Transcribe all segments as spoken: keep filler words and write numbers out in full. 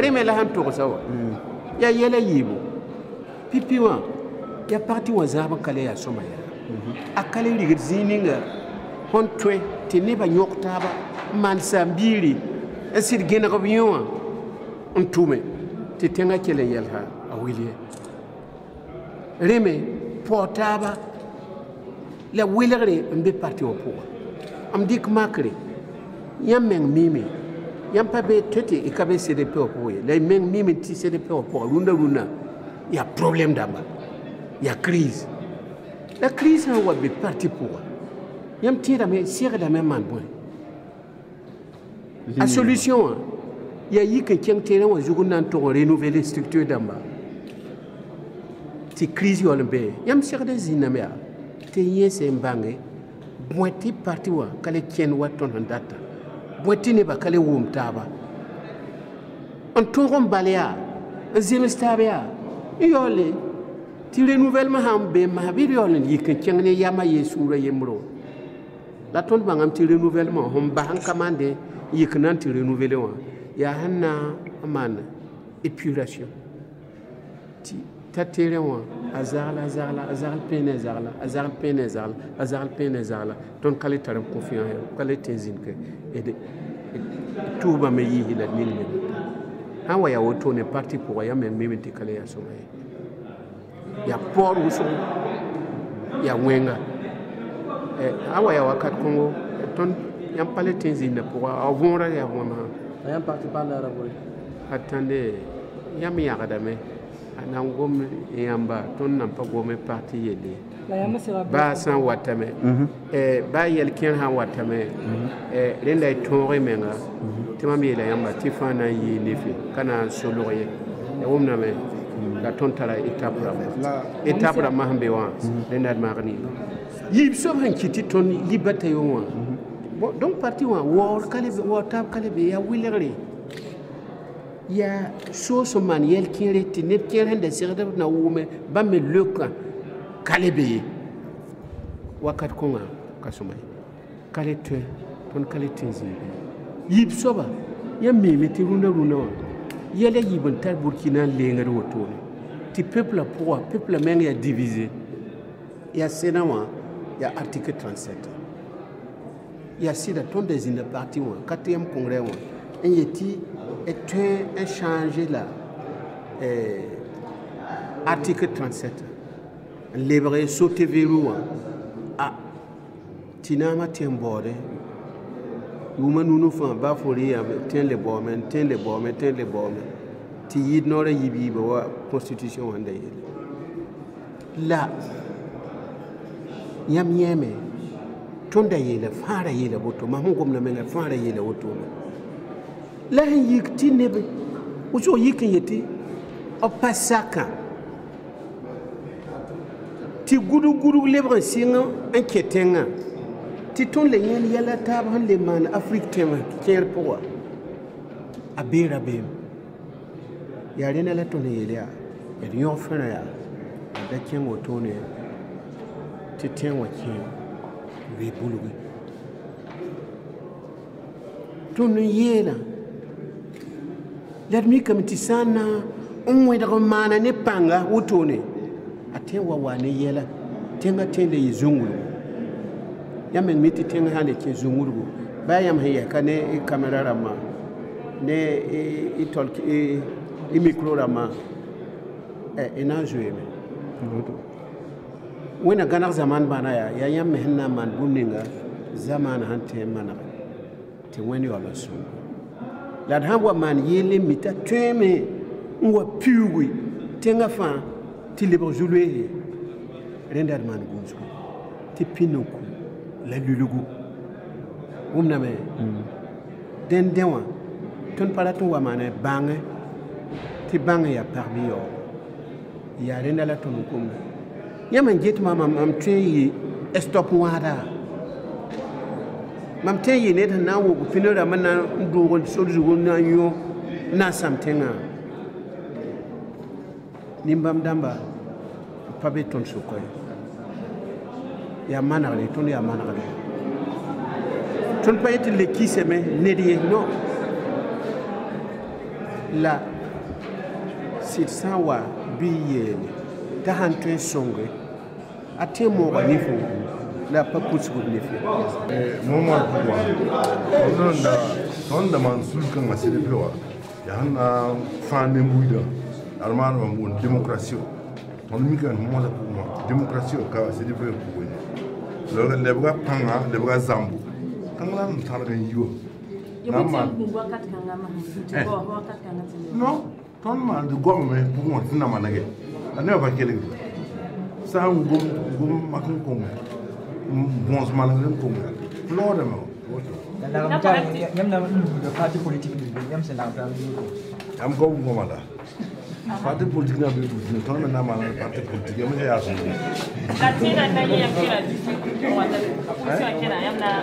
ريم لهم تغسوا يا يلا يبو بيبي وان يا بارتي وزابن كلي أسمع يا أكلي رجزينينغ هون توي تنيبا يوكتابا مانسامبيري أسير جنرا بيوان أنتومه تتنعا كلي يلها أوليه ريم بوتابا لا ويلغري أمبي بارتي وبوا أمديك ماكري يام من ميمي يام بابي تتي إكابي سيدبي وبوا لا من ميمي تي سيدبي وبوا رونا رونا يا problem دابا يا crise la crise هو ببارتي بوا يام تي رامي سير دامي مان بوين la solution يا يك كيان تيران وزوجنا نتو رينوفيلي structure دابا تي crise يولبي يام سير دزينا ميا تيجي سيمبانغي بوتي بارتيوا كله كين واتون هنداتا بوتي نبا كله ووم تابا أنتوهم باليا زيمستابيا يالله تيلي نوفل ما هم بيم ما بير يالله يكين كينغني ياما يسورة يمرو لا تون بعام تيلي نوفل ما هم بحن كمان ده يكنان تيلي نوفلوا يا هنا أمان إبيراشيو تي تاتيروا أزال أزال أزال بين أزال أزال بين أزال أزال بين أزال تون كله ترى مكفيان هو كله تنزين كه توبة ميجي هلا نيل مين هم ويا وتونه بارتي بويا من مين تكله يا سماه يا بور وسوم يا وينغا هم ويا وقت كونغو تون يام كله تنزين نبوا أوفورا يا وما يام بارتي بالا ربوري هتندي يام يعادمه نعم يامبا تون نمبا قومي بارتي يلي با سان واتامي با يلكين ها واتامي لين لاي تونغي مينغا تمامي يلا يامبا تفانا يليفي كانا سولوغي ومنا مي لا تون تالا إتابرا إتابرا مهم بيوان لين داد مغني يبسوب هنكيتي تون يباتا يوان دون بارتي وان وار كاليبي واتاب كاليبي يا ويلغري يا سوس من يلكين رتنيب كير هند سيردب ناومه بام لوكا كاليبي وقت كونا كاسوماي كاليتو تون كاليتينزي يبسوبا يا ميمي تيرونا رونا يلا يبن تار بوركينا لينغر وتوني تي بيبل بوا بيبل مين يا ديفيزي يا سيناوا يا article thirty-seven يا سيدا تون دزين بارتي وان quatrième congrès وان ان يتي et tu as changé là article thirty-seven libéré sauté verrou à tinama timbore yuma nunu fa ba fori ya ten le bomen ten le bomen ten le bomen ti ignore yibi ba constitution wanda yele la yam yeme tonda yele fara yele boto ma hungum na mena fara yele boto لا يكتي نبي وشو يكين يتي أباساكا تي غرو غرو لبران سينا أنكتينا تي تون لين يلا تابان لمن أفريقيا تما كير بوا أبير أبير يارين لا تون يليا يريون فرنا لكن وتون تي تين وكين ريبولوي تون يلا لأنني كنت أنا أمي دعومانا نبانغا وتوني أتين وواني يلا تين أتين لي زومولو يا من ميت تين هاني كي زومولو بايام هي كني كاميرا راما نه إيتول إي ميكرو راما إنا زويم وين أكانك زمان بنايا يا يا من هنا من بونينغا زمان هانتين منا تين يلا سوم la dhamwa man yele mita tweme wa piwi tenga fa ti libre jouer rendar man gonsko ti pinoku la lulugu umna me den denwa ton paratu wa man bange ti bange ya parmi yo ya rendala ton kum yaman jet mama mam twi stop wada mam tey ne tan nawo ko finora man na ndugo sodu go na yo na samtenga nimbam damba pabe ton sukoy ya manare ton ya manare ton payete le kiseme ne die no la sitsawa biyeni tahantu songe atemo wanifu la pakutsu nefi momo kwa onda onda mansulka maselewa yana fane mbuida armano mbu demokrasio on mika momo la pour demokrasio ka se developer pour nous le lebra panga lebra zambu kangla mtarani yo yamma wakati kanga mahantu wakati kanga no tonma de gomme pour moi na manage ana ba kele sa ngum ngum makun konga bons malangum konga flore ma woto na na na parti politique ni yam se na bra am go ngomala parti politique na be bu tonna na mala parti politique yam ya so katina na ya kira dix-huit wata fonction kira yam na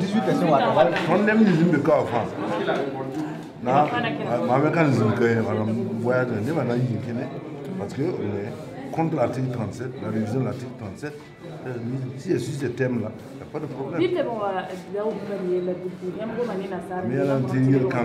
dix-huit personnes wata on dem ni zimbe ka fa na ma me kan zimbe ka na voyage ni ma na yinkene parce que contre l'article trente-sept, la révision de l'article trente-sept, euh, si je suis ce thème-là, il n'y a pas de problème. Mais à l'intérieur, quand